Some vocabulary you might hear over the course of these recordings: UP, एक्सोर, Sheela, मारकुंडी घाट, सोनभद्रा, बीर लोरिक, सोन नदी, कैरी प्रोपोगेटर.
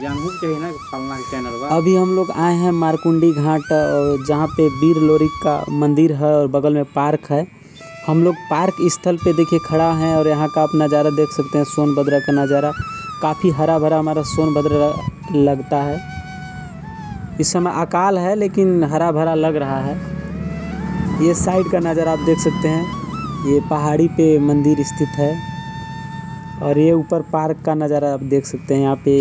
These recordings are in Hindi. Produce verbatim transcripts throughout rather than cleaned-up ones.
जानबूझ के ना फलना चैनल बा। अभी हम लोग आए हैं मारकुंडी घाट, और जहाँ पे बीर लोरिक का मंदिर है और बगल में पार्क है। हम लोग पार्क स्थल पे देखिए खड़ा हैं और यहाँ का आप नज़ारा देख सकते हैं। सोनभद्रा का नज़ारा काफ़ी हरा भरा हमारा सोनभद्रा लगता है। इस समय अकाल है लेकिन हरा भरा लग रहा है। ये साइड का नज़ारा आप देख सकते हैं, ये पहाड़ी पे मंदिर स्थित है। और ये ऊपर पार्क का नज़ारा आप देख सकते हैं। यहाँ पे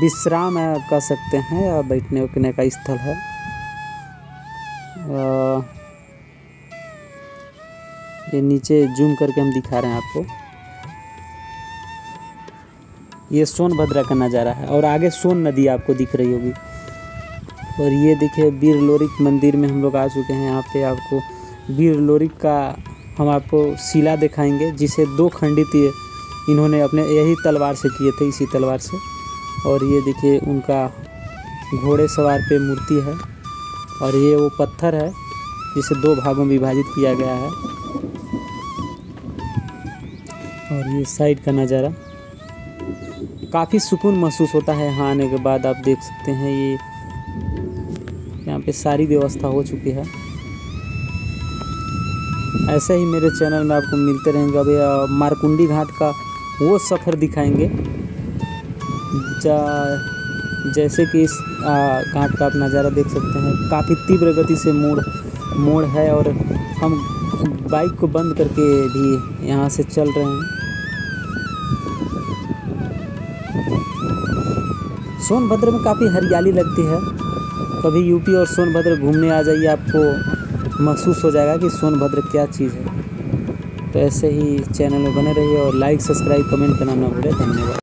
विश्राम है कर सकते हैं या बैठने उठने का स्थल है। ये नीचे जूम करके हम दिखा रहे हैं आपको। ये सोनभद्रा का नज़ारा है और आगे सोन नदी आपको दिख रही होगी। और ये देखिए बीर लोरिक मंदिर में हम लोग आ चुके हैं। यहाँ पे आपको बीर लोरिक का हम आपको शिला दिखाएंगे, जिसे दो खंडित ये इन्होंने अपने यही तलवार से किए थे, इसी तलवार से। और ये देखिए उनका घोड़े सवार पे मूर्ति है। और ये वो पत्थर है जिसे दो भागों में विभाजित किया गया है। और ये साइड का नज़ारा काफ़ी सुकून महसूस होता है यहाँ आने के बाद। आप देख सकते हैं ये यहाँ पे सारी व्यवस्था हो चुकी है। ऐसे ही मेरे चैनल में आपको मिलते रहेंगे। अभी मारकुंडी घाट का वो सफ़र दिखाएंगे जैसे कि इस घाट का आप नज़ारा देख सकते हैं। काफ़ी तीव्र गति से मोड़ मोड़ है और हम बाइक को बंद करके भी यहाँ से चल रहे हैं। सोनभद्र में काफ़ी हरियाली लगती है। कभी यूपी और सोनभद्र घूमने आ जाइए, आपको महसूस हो जाएगा कि सोनभद्र क्या चीज़ है। तो ऐसे ही चैनल में बने रहिए और लाइक सब्सक्राइब कमेंट करना ना भूलें। धन्यवाद।